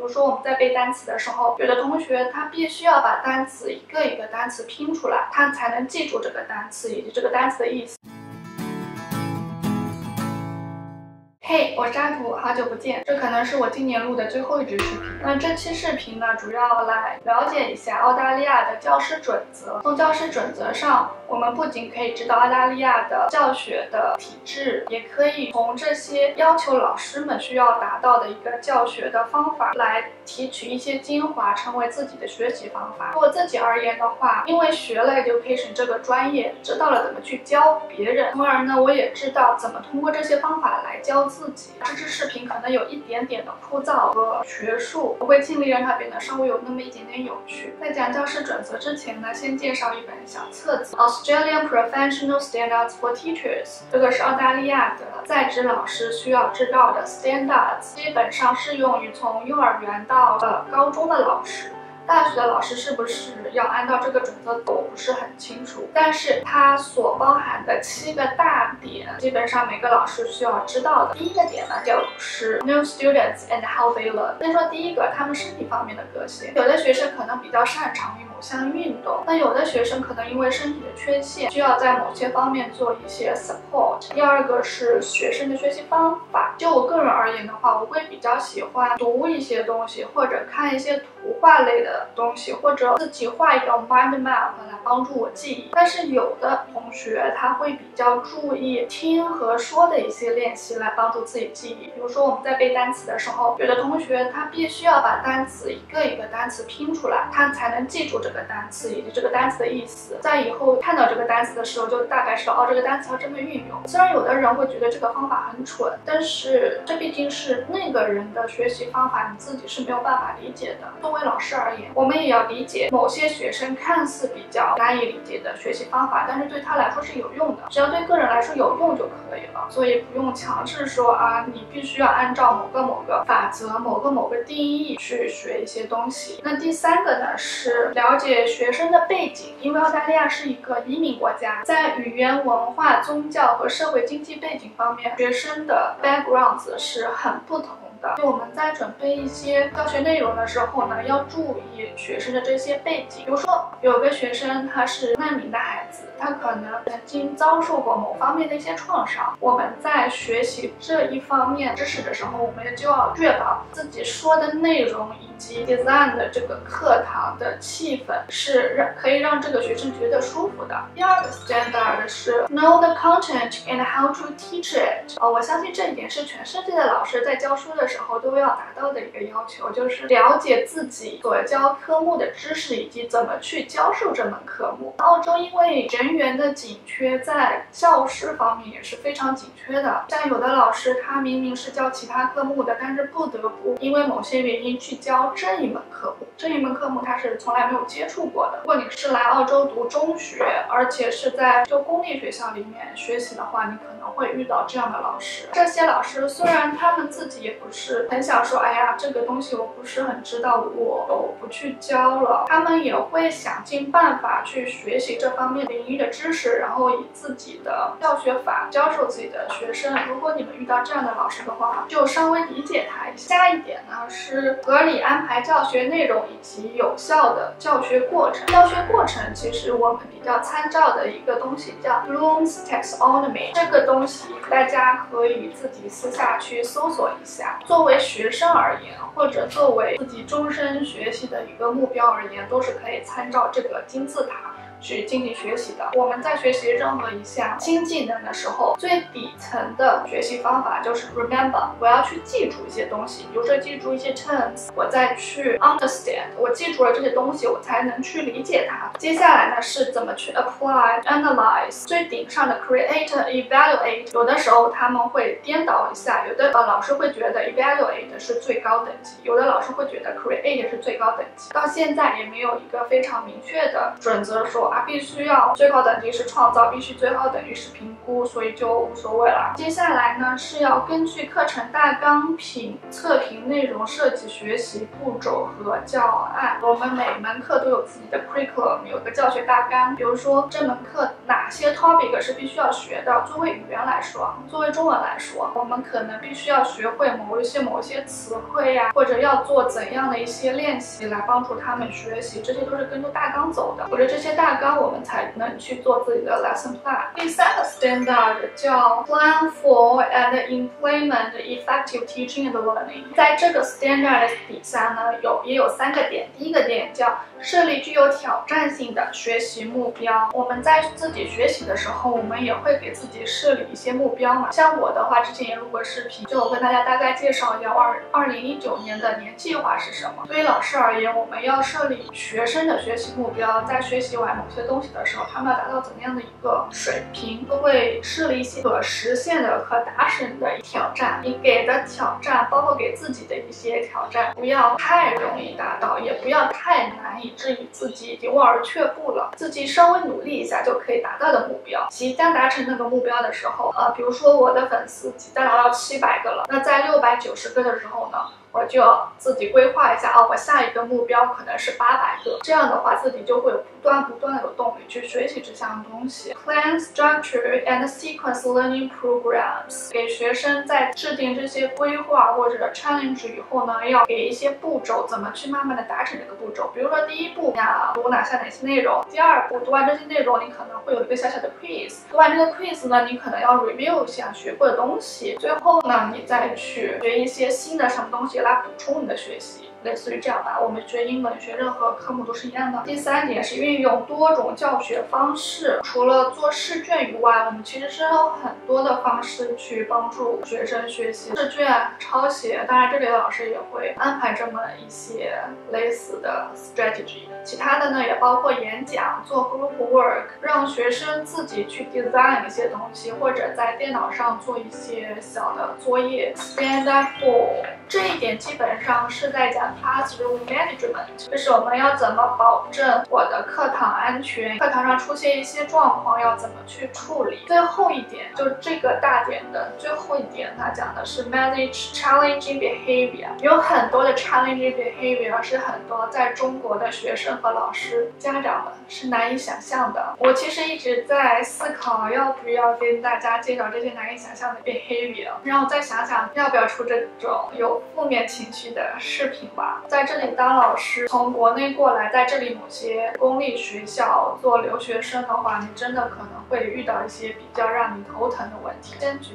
比如说我们在背单词的时候，有的同学他必须要把单词一个一个单词拼出来，他才能记住这个单词以及这个单词的意思。嘿，我是阿图，好久不见。这可能是我今年录的最后一支视频。那这期视频呢，主要来了解一下澳大利亚的教师准则。从教师准则上，我们不仅可以知道澳大利亚的教学的体制，也可以从这些要求老师们需要达到的一个教学的方法来提取一些精华，成为自己的学习方法。对我自己而言的话，因为学了 education 这个专业，知道了怎么去教别人，从而呢，我也知道怎么通过这些方法来教自己。这支视频可能有一点点的枯燥和学术，我会尽力让它变得稍微有那么一点点有趣。在讲教师准则之前呢，先介绍一本小册子《Australian Professional Standards for Teachers》，这个是澳大利亚的在职老师需要知道的 standards， 基本上适用于从幼儿园到高中的老师。大学的老师是不是要按照这个准则走，不是很清楚。但是它所包含的7个大点，基本上每个老师需要知道的。第一个点呢，就是 new students and how they learn。先说第一个，他们身体方面的个性。有的学生可能比较擅长于某项运动，那有的学生可能因为身体的缺陷，需要在某些方面做一些 support。第二个是学生的学习方法。就我个人而言的话，我会比较喜欢读一些东西，或者看一些图画类的东西，或者自己画一个 mind map 来帮助我记忆。但是有的同学他会比较注意听和说的一些练习来帮助自己记忆。比如说我们在背单词的时候，有的同学他必须要把单词一个一个单词拼出来，他才能记住这个单词以及这个单词的意思。在以后看到这个单词的时候，就大概知道哦，这个单词要这么运用。虽然有的人会觉得这个方法很蠢，但是这毕竟是那个人的学习方法，你自己是没有办法理解的。作为老师而言，我们也要理解某些学生看似比较难以理解的学习方法，但是对他来说是有用的，只要对个人来说有用就可以了。所以不用强制说啊，你必须要按照某个法则、某个定义去学一些东西。那第三个呢，是了解学生的背景，因为澳大利亚是一个移民国家，在语言、文化、宗教和社会经济背景方面，学生的 backgrounds 是很不同。所以我们在准备一些教学内容的时候呢，要注意学生的这些背景。比如说，有个学生他是难民的孩子，他可能曾经遭受过某方面的一些创伤。我们在学习这一方面知识的时候，我们就要确保自己说的内容以及 design 的这个课堂的气氛是可以让这个学生觉得舒服的。第二个 standard 是 know the content and how to teach it。我相信这一点是全世界的老师在教书的时候都要达到的一个要求，就是了解自己所教科目的知识以及怎么去教授这门科目。澳洲因为人员的紧缺，在教师方面也是非常紧缺的。像有的老师他明明是教其他科目的，但是不得不因为某些原因去教这一门科目，他是从来没有接触过的。如果你是来澳洲读中学，而且是在就公立学校里面学习的话，你可能会遇到这样的老师。这些老师虽然他们自己也不是很想说，哎呀，这个东西我不是很知道，我不去教了。他们也会想尽办法去学习这方面领域的知识，然后以自己的教学法教授自己的学生。如果你们遇到这样的老师的话，就稍微理解他一下。下一点呢，是合理安排教学内容以及有效的教学过程。教学过程其实我们比较参照的一个东西叫 Bloom's Taxonomy， 这个东西大家可以自己私下去搜索一下。作为学生而言，或者作为自己终身学习的一个目标而言，都是可以参照这个金字塔去进行学习的。我们在学习任何一项新技能的时候，最底层的学习方法就是 remember， 我要去记住一些东西，比如说记住一些 terms， 我再去 understand， 我记住了这些东西，我才能去理解它。接下来呢，是怎么去 apply、analyze， 最顶上的 create、evaluate， 有的时候他们会颠倒一下，有的老师会觉得 evaluate 是最高等级，有的老师会觉得 create 是最高等级。到现在也没有一个非常明确的准则说吧，必须要最高等级是创造，必须最高等级是评估，所以就无所谓了。接下来呢是要根据课程大纲评测评内容设计学习步骤和教案。我们每门课都有自己的 curriculum， 有个教学大纲，比如说这门课哪些 topic 是必须要学的。作为语言来说，作为中文来说，我们可能必须要学会某一些词汇呀，或者要做怎样的一些练习来帮助他们学习，这些都是根据大纲走的。有了这些大纲，我们才能去做自己的 lesson plan。第三个 standard 叫 Plan for and implement effective teaching and learning。在这个 standard 底下呢，也有三个点。第一个点叫设立具有挑战性的学习目标。我们在自己学习的时候，我们也会给自己设立一些目标嘛。像我的话，之前也录过视频，就我跟大家大概介绍一下2019年的年计划是什么。对于老师而言，我们要设立学生的学习目标，在学习完某些东西的时候，他们要达到怎样的一个水平，都会设立一些可实现的、可达成的挑战。你给的挑战，包括给自己的一些挑战，不要太容易达到，也不要太难以至于自己已经望而却步了。自己稍微努力一下就可以达到的目标，即将达成那个目标的时候，比如说我的粉丝即将达到700个了，那在690个的时候呢？我就要自己规划一下啊，我下一个目标可能是800个，这样的话自己就会不断的有动力去学习这项东西。Plan, structure and sequence learning programs 给学生在制定这些规划或者 challenge 以后呢，要给一些步骤，怎么去慢慢的达成这个步骤。比如说第一步呀，读哪些内容；第二步，读完这些内容，你可能会有一个小小的 quiz； 读完这个 quiz 呢，你可能要 review 一下学过的东西；最后呢，你再去学一些新的什么东西。来补充你的学习，类似于这样吧。我们学英文，学任何科目都是一样的。第三点是运用多种教学方式，除了做试卷以外，我们其实是有很多的方式去帮助学生学习。试卷、抄写，当然这里的老师也会安排这么一些类似的 strategy。其他的呢，也包括演讲、做 group work， 让学生自己去 design 一些东西，或者在电脑上做一些小的作业。Stand up for 这一点基本上是在讲 classroom management， 就是我们要怎么保证我的课堂安全，课堂上出现一些状况要怎么去处理。最后一点，就这个大点的最后一点，它讲的是 manage challenging behavior。有很多的 challenging behavior 是很多在中国的学生和老师、家长们是难以想象的。我其实一直在思考要不要跟大家介绍这些难以想象的 behavior， 然后再想想要不要出这种有负面情绪的视频吧。在这里当老师，从国内过来，在这里某些公立学校做留学生的话，你真的可能会遇到一些比较让你头疼的问题。先举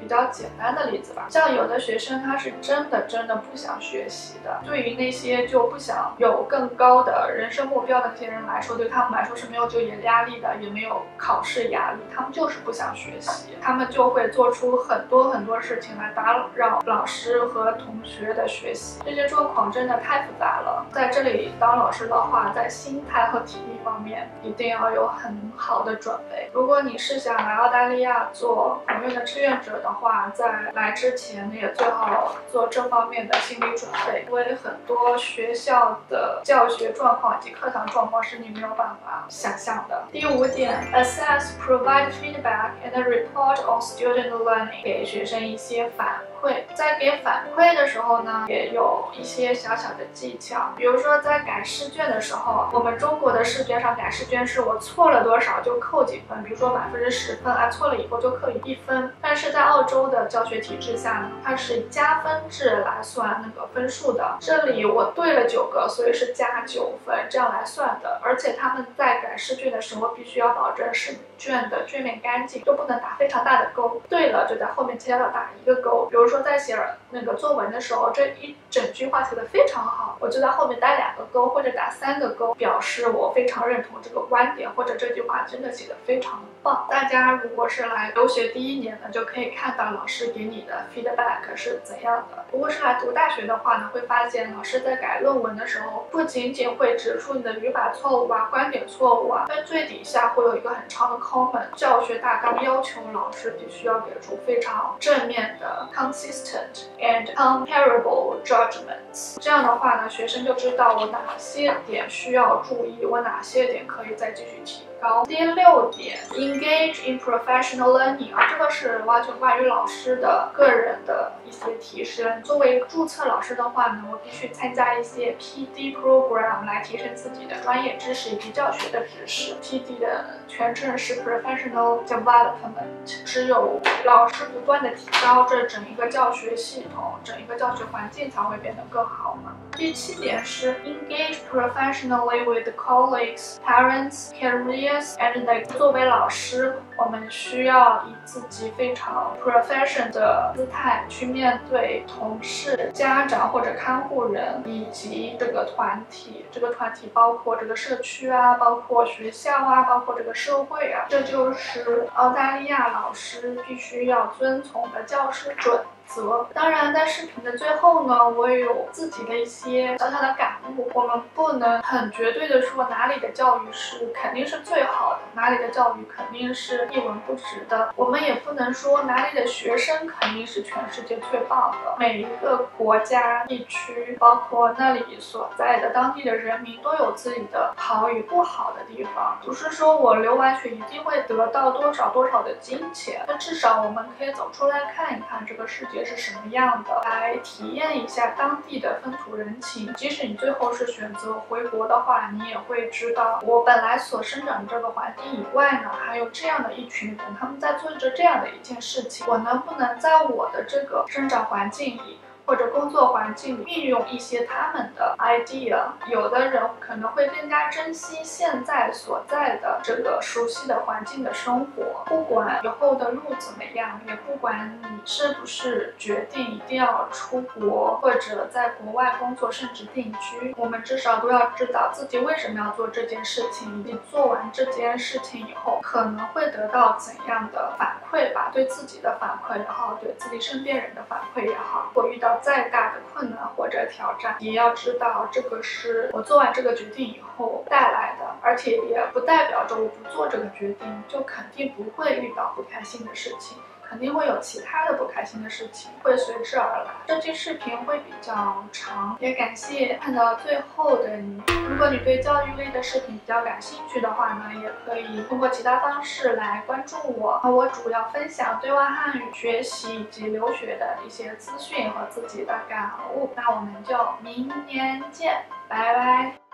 比较简单的例子吧，像有的学生他是真的不想学习的，对于那些就不想有更高的人生目标的那些人来说，对他们来说是没有就业压力的，也没有考试压力，他们就是不想学习，他们就会做出很多事情来打扰老师和同学的学习。这些状况真的太复杂了。在这里当老师的话，在心态和体力方面一定要有很好的准备。如果你是想来澳大利亚做国内的志愿者的话，在来之前也最好做这方面的心理准备，因为很多学校的教学状况以及课堂状况是你没有办法想象的。第五点 ，assess, provide feedback and report on student learning， 给学生一些反馈。在给反馈的时候呢，也有一些小小的技巧，比如说在改试卷的时候，我们中国的试卷上改试卷是我错了多少就扣几分，比如说10%啊，错了以后就扣1分，但是在澳洲的教学体制下呢，它是以加分制来算那个分数的。这里我对了9个，所以是加9分这样来算的。而且他们在改试卷的时候，必须要保证试卷的卷面干净，就不能打非常大的勾。对了就在后面接着打一个勾。比如说在写那个作文的时候，这一整句话写得非常好，我就在后面打2个勾或者打3个勾，表示我非常认同这个观点，或者这句话真的写得非常棒。大家如果是来留学第1年呢，就可以看到老师给你的 feedback 是怎样的。如果是来读大学的话呢，会发现老师在改论文的时候，不仅仅会指出你的语法错误啊、观点错误啊，在最底下会有一个很长的考本教学大纲要求老师必须要给出非常正面的 consistent and comparable judgments。这样的话呢，学生就知道我哪些点需要注意，我哪些点可以再继续提高。第6点 ，engage in professional learning， 这个是完全关于老师的个人的一些提升。作为注册老师的话呢，我必须参加一些 PD program 来提升自己的专业知识以及教学的知识。PD 的全称是 Professional Development， 只有老师不断的提高这整一个教学系统、整一个教学环境才会变得更好嘛。第7点是 engage professionally with colleagues, parents, careers and like。 作为老师，我们需要以自己非常 professional 的姿态去面对同事、家长或者看护人以及这个团体。这个团体包括这个社区啊，包括学校啊，包括这个社会啊。这就是澳大利亚老师必须要遵从的教师准则。当然，在视频的最后呢，我也有自己的一些小小的感悟。我们不能很绝对的说哪里的教育是肯定是最好的，哪里的教育肯定是一文不值的。我们也不能说哪里的学生肯定是全世界最棒的。每一个国家、地区，包括那里所在的当地的人民，都有自己的好与不好的地方。不是说我留完学一定会得到多少多少的金钱，但至少我们可以走出来看一看这个世界是什么样的，来体验一下当地的风土人情。即使你最后是选择回国的话，你也会知道，我本来所生长的这个环境以外呢，还有这样的一群人，他们在做着这样的一件事情。我能不能在我的这个生长环境里，或者工作环境里运用一些他们的 idea， 有的人可能会更加珍惜现在所在的这个熟悉的环境的生活。不管以后的路怎么样，也不管你是不是决定一定要出国或者在国外工作甚至定居，我们至少都要知道自己为什么要做这件事情，以及做完这件事情以后可能会得到怎样的反馈吧，对自己的反馈也好，对自己身边人的反馈也好。我遇到再大的困难或者挑战，也要知道这个是我做完这个决定以后带来的，而且也不代表着我不做这个决定就肯定不会遇到不开心的事情，肯定会有其他的不开心的事情会随之而来。这期视频会比较长，也感谢看到最后的你。如果你对教育类的视频比较感兴趣的话呢，也可以通过其他方式来关注我。我主要分享对外汉语学习以及留学的一些资讯和自己的感悟。那我们就明年见，拜拜。